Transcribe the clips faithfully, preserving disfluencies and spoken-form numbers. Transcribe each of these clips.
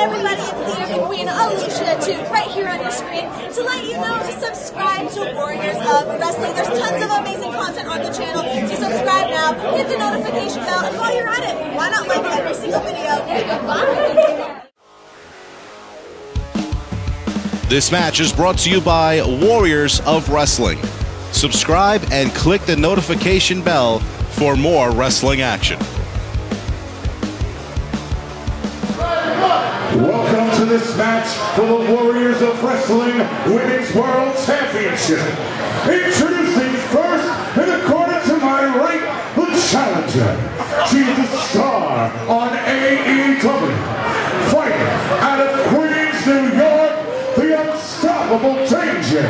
everybody, it's the American Queen Alicia too, right here on your screen, to let you know to subscribe to Warriors of Wrestling. There's tons of amazing content on the channel, so subscribe now, hit the notification bell, and while you're at it, why not like every single video? Bye! This match is brought to you by Warriors of Wrestling. Subscribe and click the notification bell for more wrestling action. Welcome to this match for the Warriors of Wrestling Women's World Championship. Introducing first, in the corner to my right, the challenger. She's a star on A E W. Fighting out of Queens, New York, the unstoppable danger.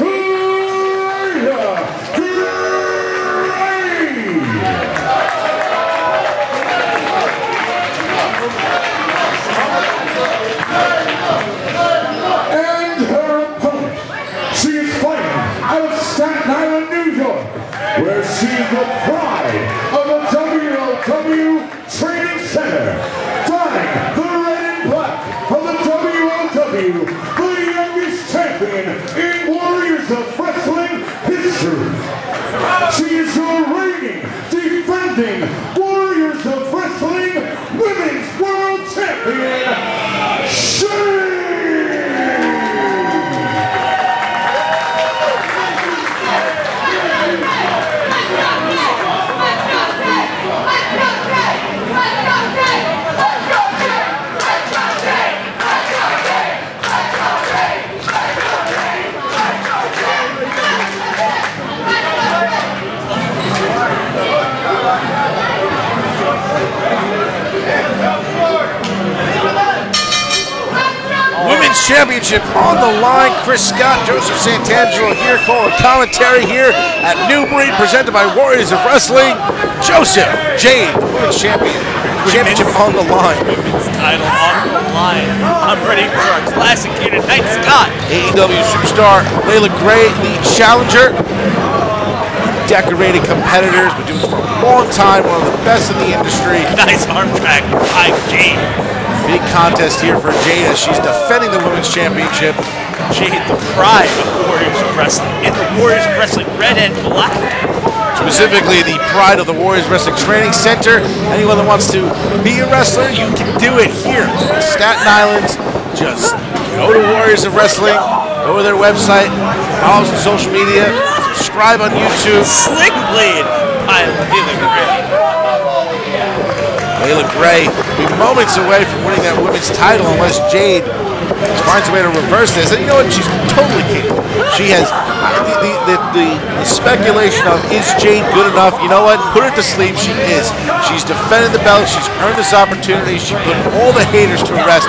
Leila Grey! And her opponent, she is fighting out of Staten Island, New York, where she is the pride of the W L W Training Center, donning the red and black of the W L W, the youngest champion in Warriors of Wrestling history. She is your reigning, defending Warriors of Wrestling Women's World Champion. Championship on the line. Chris Scott, Joseph Santangelo here calling commentary here at New Breed, presented by Warriors of Wrestling. Joseph, Jade, Women's Champion, Championship on the line. Women's title on the line. I'm ready for our classic here tonight, Scott. A E W superstar Leila Grey, the challenger. Decorated competitors, been doing this for a long time, one of the best in the industry. Nice arm drag by Jade. Big contest here for Jade as she's defending the Women's Championship. Jade, the pride of Warriors of Wrestling, and the Warriors of Wrestling red and black. Specifically, the pride of the Warriors Wrestling Training Center. Anyone that wants to be a wrestler, you can do it here on Staten Island. Just go to Warriors of Wrestling, go to their website, follow us on social media, subscribe on YouTube. Slick bleed by Leila Grey. Leila Grey will be moments away from winning that women's title unless Jade finds a way to reverse this. And you know what? She's totally capable. She has the, the, the, the, the speculation of, is Jade good enough? You know what? Put her to sleep. She is. She's defended the belt. She's earned this opportunity. She put all the haters to rest.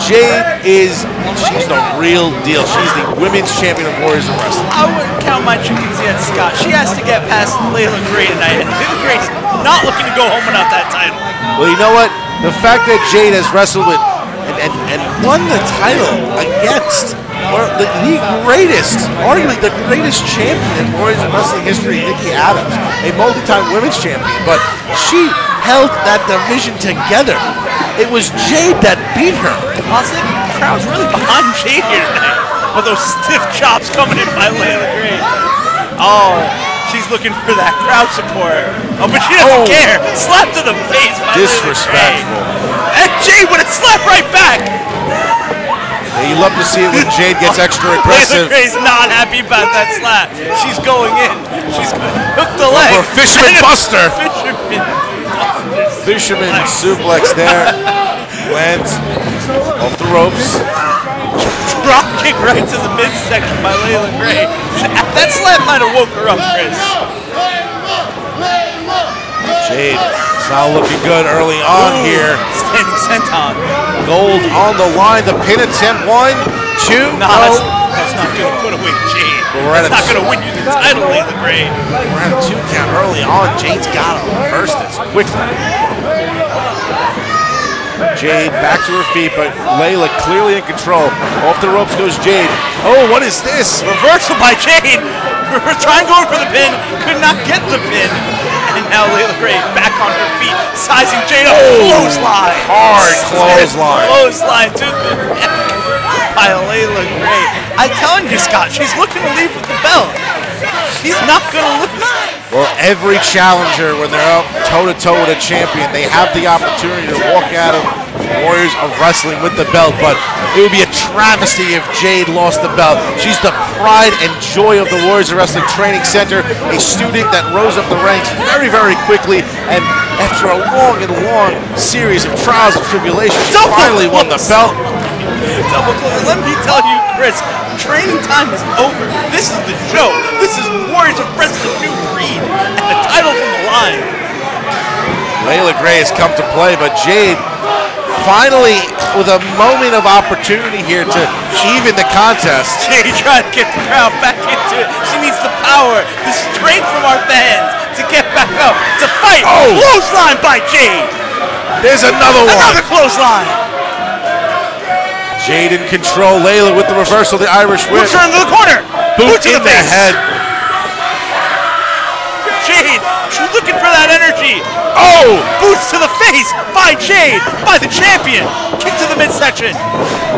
Jade is, she's the real deal. She's the women's champion of Warriors of Wrestling. I wouldn't count my chickens yet, Scott. She has to get past Leila Grey tonight. Leila Grey's not looking to go home without that title. Well, you know what? The fact that Jade has wrestled with and, and, and won the title against or the, the greatest, arguably the greatest champion in Warriors of Wrestling history, Nikki Adams, a multi-time women's champion, but she held that division together. It was Jade that beat her. Awesome. The crowd's really behind Jade here tonight. With those stiff chops coming in by Leila Grey. Oh, she's looking for that crowd support. Oh, but she doesn't oh. care. Slap to the face by disrespectful. Leila Grey. And Jade would have slapped right back. Yeah, you love to see it when Jade gets extra aggressive. Leila Grey's not happy about that slap. She's going in. She's hooked the leg. Or Fisherman Buster. Fisherman. Fisherman suplex there, lands off the ropes. Drop kick right to the midsection by Leila Grey. That slap might have woke her up, Chris. Jade, it's not looking good early on. Ooh, here. Standing senton. Gold on the line, the pin attempt, one, two, no. That's, that's not going to put away Jade. That's not going to win you the title, Leila Grey. We're at a two count early on. Jade's got to reverse this quickly. Jade back to her feet, but Leila clearly in control. Off the ropes goes Jade. Oh, what is this? Reversal by Jade. Trying going for the pin, could not get the pin. And now Leila Grey back on her feet, sizing Jade up. Clothesline! Hard clothesline. Clothesline to the neck by Leila Grey. I'm telling you, Scott, she's looking to leave with the belt. She's not going to look back. Well, every challenger, when they're out toe-to-toe with a champion, they have the opportunity to walk out of Warriors of Wrestling with the belt, but it would be a travesty if Jade lost the belt. She's the pride and joy of the Warriors of Wrestling Training Center, a student that rose up the ranks very, very quickly, and after a long and long series of trials and tribulations, she finally won the belt. Double close. Let me tell you, Chris, training time is over. This is the show. This is Warriors of Wrestling New Breed, and the title from the line. Leila Grey has come to play, but Jade finally with a moment of opportunity here to even the contest. Jade trying to get the crowd back into it. She needs the power, the strength from our fans to get back up, to fight. Oh. Clothesline by Jade. There's another one. Another clothesline. Jade in control. Leila with the reversal, the Irish whip. Push her into the corner. Boot in the, the head. Jade, she's looking for that energy. Oh! Boots to the face by Jade, by the champion. Kick to the midsection.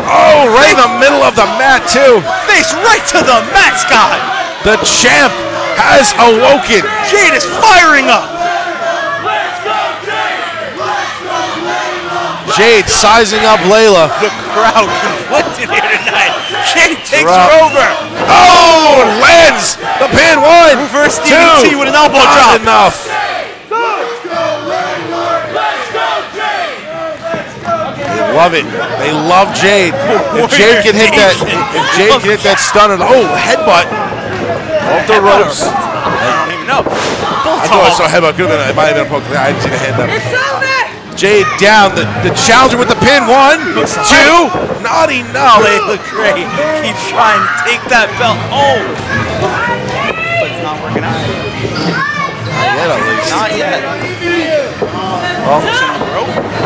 Oh, right in the middle of the mat, too. Face right to the mat, Scott. The champ has awoken. Jade is firing up. Jade sizing up Leila. The crowd conflicted here tonight. Jade takes drop. her over. Oh, lands the pin. One, reverse D D T with an elbow not drop. Not enough. Let's go, Leila. Let's go, Jade. Let's go, Jade. They love it. They love Jade. If Jade can hit that, if Jade can hit that stunner. Oh, headbutt off the ropes. I don't even know. I thought I saw a headbutt. Could have been. It might have been a poke. I didn't see the headbutt. Jade down, the, the challenger with the pin, one, two, not enough. Leila Grey keeps trying to take that belt home. But it's not working out. Not yet, at least. Not yet. Well,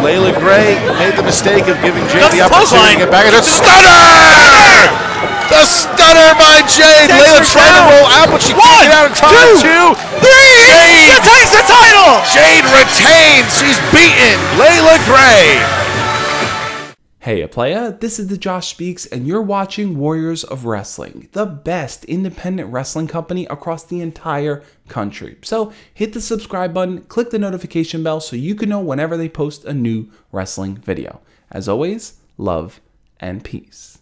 Leila Grey made the mistake of giving Jade That's the opportunity to get back at her. Stunner! The stunner by Jade. Leila trying down. to roll out, but she can't get out in time. Two, two three! Jade retains the title! Jade retains! She's beaten Leila Grey! Hey Aplaya, this is the Josh Speaks, and you're watching Warriors of Wrestling, the best independent wrestling company across the entire country. So hit the subscribe button, click the notification bell so you can know whenever they post a new wrestling video. As always, love and peace.